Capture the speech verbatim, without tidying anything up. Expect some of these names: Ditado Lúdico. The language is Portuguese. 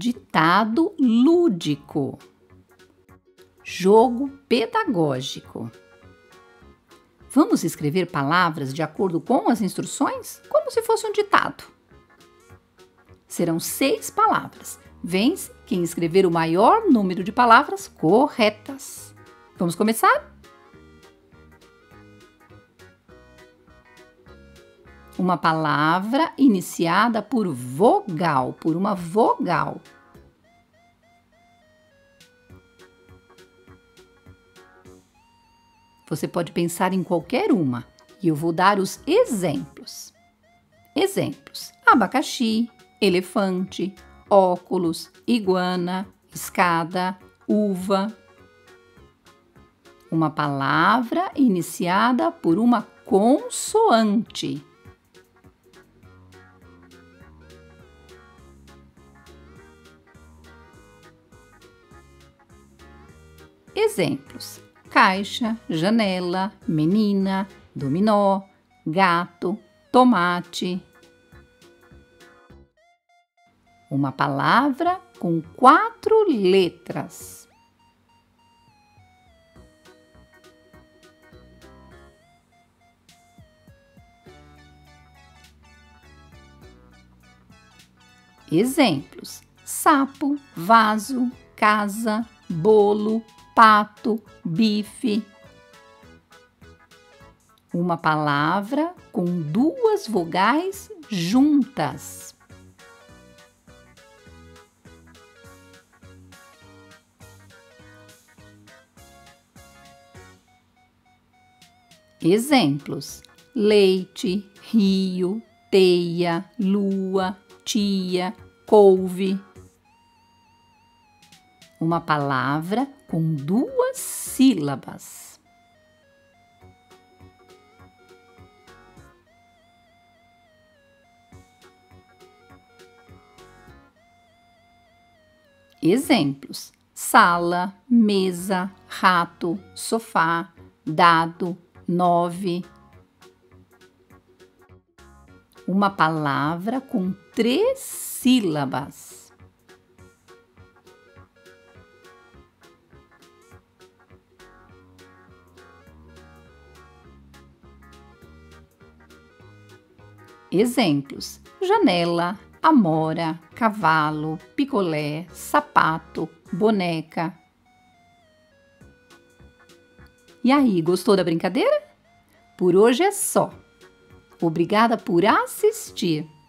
ditado lúdico, jogo pedagógico. Vamos escrever palavras de acordo com as instruções, como se fosse um ditado. Serão seis palavras. Vence quem escrever o maior número de palavras corretas. Vamos começar? Uma palavra iniciada por vogal, por uma vogal. Você pode pensar em qualquer uma e eu vou dar os exemplos. Exemplos: abacaxi, elefante, óculos, iguana, escada, uva. Uma palavra iniciada por uma consoante. Exemplos: caixa, janela, menina, dominó, gato, tomate. Uma palavra com quatro letras. Exemplos: sapo, vaso, casa, bolo, pato, bife. Uma palavra com duas vogais juntas. Exemplos: leite, rio, teia, lua, tia, couve. Uma palavra com duas sílabas. Exemplos: sala, mesa, rato, sofá, dado, nove. Uma palavra com três sílabas. Exemplos: janela, amora, cavalo, picolé, sapato, boneca. E aí, gostou da brincadeira? Por hoje é só. Obrigada por assistir!